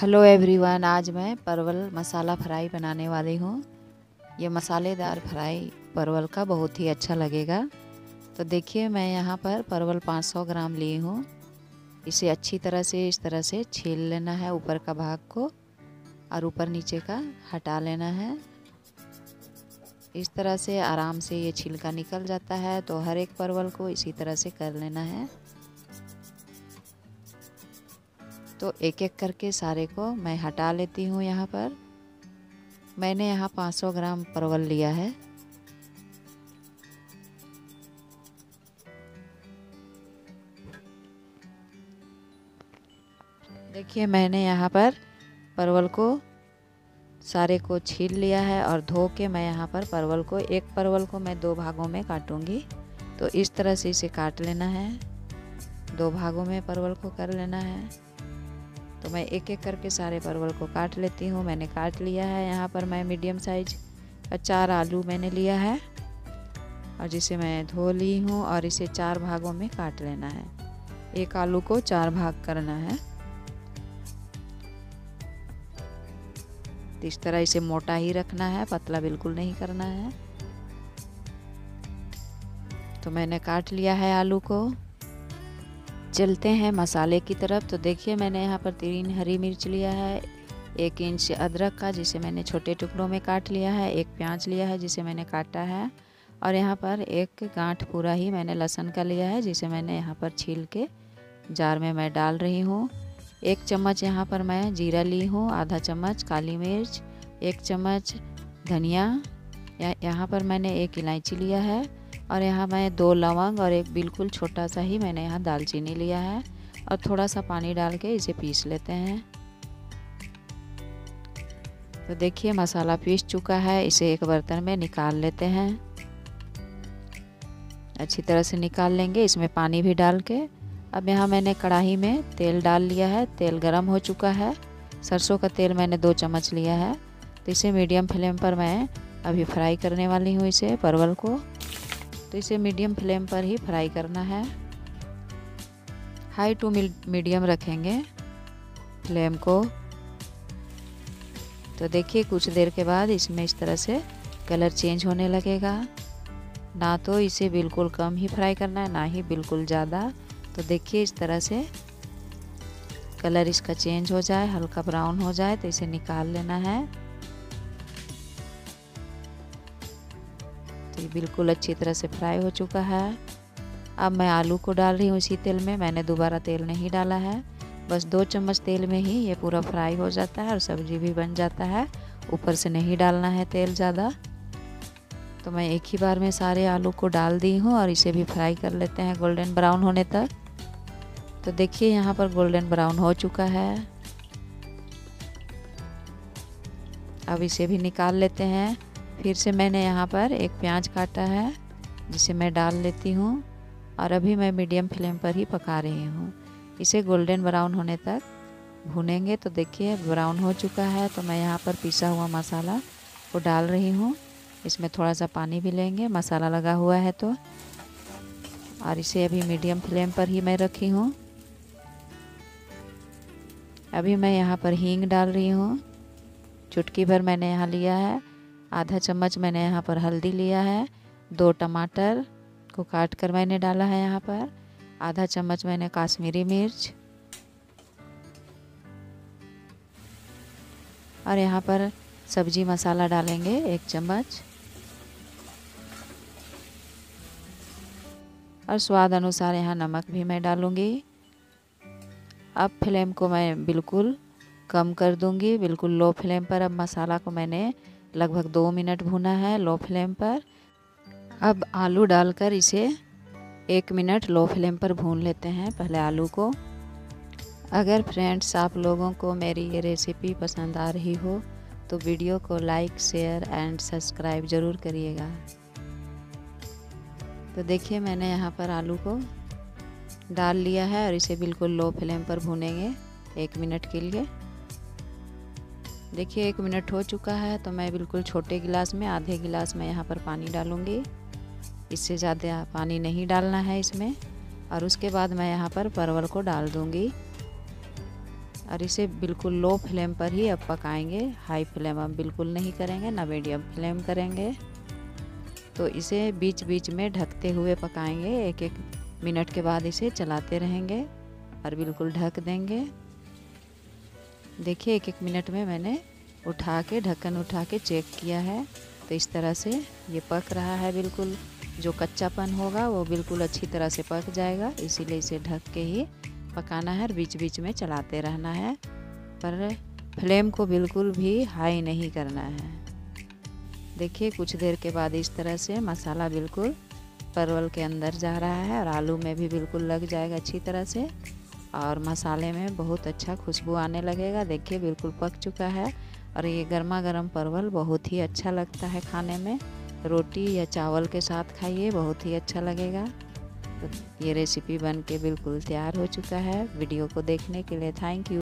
Hello everyone, आज मैं परवल मसाला फ्राई बनाने वाली हूँ। ये मसालेदार फ्राई परवल का बहुत ही अच्छा लगेगा। तो देखिए, मैं यहाँ पर परवल 500 ग्राम ली हूँ। इसे अच्छी तरह से इस तरह से छील लेना है ऊपर का भाग को और ऊपर नीचे का हटा लेना है। इस तरह से आराम से ये छिलका निकल जाता है। तो हर एक परवल को इसी तरह से कर लेना है। तो एक एक करके सारे को मैं हटा लेती हूँ। यहाँ पर मैंने यहाँ 500 ग्राम परवल लिया है। देखिए, मैंने यहाँ पर परवल को सारे को छील लिया है और धो के मैं यहाँ पर परवल को, एक परवल को मैं दो भागों में काटूंगी। तो इस तरह से इसे काट लेना है, दो भागों में परवल को कर लेना है। तो मैं एक एक करके सारे परवल को काट लेती हूँ। मैंने काट लिया है। यहाँ पर मैं मीडियम साइज का 4 आलू मैंने लिया है और जिसे मैं धो ली हूँ और इसे 4 भागों में काट लेना है। एक आलू को 4 भाग करना है। इस तरह इसे मोटा ही रखना है, पतला बिल्कुल नहीं करना है। तो मैंने काट लिया है आलू को। चलते हैं मसाले की तरफ। तो देखिए, मैंने यहाँ पर 3 हरी मिर्च लिया है, 1 इंच अदरक का जिसे मैंने छोटे टुकड़ों में काट लिया है, 1 प्याज लिया है जिसे मैंने काटा है और यहाँ पर 1 गांठ पूरा ही मैंने लहसुन का लिया है जिसे मैंने यहाँ पर छील के जार में मैं डाल रही हूँ। 1 चम्मच यहाँ पर मैं जीरा ली हूँ, आधा चम्मच काली मिर्च, 1 चम्मच धनिया, यहाँ पर मैंने 1 इलायची लिया है और यहाँ मैं 2 लवंग और 1 बिल्कुल छोटा सा ही मैंने यहाँ दालचीनी लिया है और थोड़ा सा पानी डाल के इसे पीस लेते हैं। तो देखिए, मसाला पीस चुका है। इसे एक बर्तन में निकाल लेते हैं। अच्छी तरह से निकाल लेंगे इसमें पानी भी डाल के। अब यहाँ मैंने कढ़ाई में तेल डाल लिया है। तेल गर्म हो चुका है। सरसों का तेल मैंने 2 चम्मच लिया है। तो इसे मीडियम फ्लेम पर मैं अभी फ्राई करने वाली हूँ इसे, परवल को। तो इसे मीडियम फ्लेम पर ही फ्राई करना है। हाई टू मीडियम रखेंगे फ्लेम को। तो देखिए, कुछ देर के बाद इसमें इस तरह से कलर चेंज होने लगेगा। ना तो इसे बिल्कुल कम ही फ्राई करना है, ना ही बिल्कुल ज़्यादा। तो देखिए, इस तरह से कलर इसका चेंज हो जाए, हल्का ब्राउन हो जाए तो इसे निकाल लेना है। बिल्कुल अच्छी तरह से फ्राई हो चुका है। अब मैं आलू को डाल रही हूँ इसी तेल में। मैंने दोबारा तेल नहीं डाला है, बस 2 चम्मच तेल में ही ये पूरा फ्राई हो जाता है और सब्जी भी बन जाता है। ऊपर से नहीं डालना है तेल ज़्यादा। तो मैं एक ही बार में सारे आलू को डाल दी हूँ और इसे भी फ्राई कर लेते हैं गोल्डन ब्राउन होने तक। तो देखिए, यहाँ पर गोल्डन ब्राउन हो चुका है। अब इसे भी निकाल लेते हैं। फिर से मैंने यहाँ पर 1 प्याज काटा है जिसे मैं डाल लेती हूँ और अभी मैं मीडियम फ्लेम पर ही पका रही हूँ। इसे गोल्डन ब्राउन होने तक भूनेंगे। तो देखिए, ब्राउन हो चुका है। तो मैं यहाँ पर पिसा हुआ मसाला को डाल रही हूँ। इसमें थोड़ा सा पानी भी लेंगे, मसाला लगा हुआ है तो। और इसे अभी मीडियम फ्लेम पर ही मैं रखी हूँ। अभी मैं यहाँ पर हींग डाल रही हूँ, चुटकी भर मैंने यहाँ लिया है। आधा चम्मच मैंने यहाँ पर हल्दी लिया है। 2 टमाटर को काट कर मैंने डाला है यहाँ पर। आधा चम्मच मैंने कश्मीरी मिर्च और यहाँ पर सब्जी मसाला डालेंगे 1 चम्मच और स्वाद अनुसार यहाँ नमक भी मैं डालूँगी। अब फ्लेम को मैं बिल्कुल कम कर दूँगी, बिल्कुल लो फ्लेम पर। अब मसाला को मैंने लगभग 2 मिनट भुना है लो फ्लेम पर। अब आलू डालकर इसे 1 मिनट लो फ्लेम पर भून लेते हैं पहले आलू को। अगर फ्रेंड्स आप लोगों को मेरी ये रेसिपी पसंद आ रही हो तो वीडियो को लाइक, शेयर एंड सब्सक्राइब ज़रूर करिएगा। तो देखिए, मैंने यहाँ पर आलू को डाल लिया है और इसे बिल्कुल लो फ्लेम पर भूनेंगे 1 मिनट के लिए। देखिए, 1 मिनट हो चुका है। तो मैं बिल्कुल छोटे गिलास में, आधे गिलास में यहाँ पर पानी डालूँगी। इससे ज़्यादा पानी नहीं डालना है इसमें। और उसके बाद मैं यहाँ पर परवल को डाल दूँगी। और इसे बिल्कुल लो फ्लेम पर ही अब पकाएंगे। हाई फ्लेम अब बिल्कुल नहीं करेंगे ना मीडियम फ्लेम करेंगे। तो इसे बीच बीच में ढकते हुए पकाएंगे। एक एक मिनट के बाद इसे चलाते रहेंगे और बिल्कुल ढक देंगे। देखिए एक एक मिनट में मैंने उठा के ढक्कन उठा के चेक किया है, तो इस तरह से ये पक रहा है। बिल्कुल जो कच्चापन होगा वो बिल्कुल अच्छी तरह से पक जाएगा, इसीलिए इसे ढक के ही पकाना है और बीच बीच में चलाते रहना है, पर फ्लेम को बिल्कुल भी हाई नहीं करना है। देखिए कुछ देर के बाद इस तरह से मसाला बिल्कुल परवल के अंदर जा रहा है और आलू में भी बिल्कुल लग जाएगा अच्छी तरह से, और मसाले में बहुत अच्छा खुशबू आने लगेगा। देखिए बिल्कुल पक चुका है। और ये गर्मा गर्म परवल बहुत ही अच्छा लगता है खाने में, रोटी या चावल के साथ खाइए, बहुत ही अच्छा लगेगा। तो ये रेसिपी बन के बिल्कुल तैयार हो चुका है। वीडियो को देखने के लिए थैंक यू।